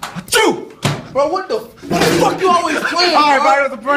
Achoo! Achoo! Bro, what the fuck you always playing? All right, bro, that was a break.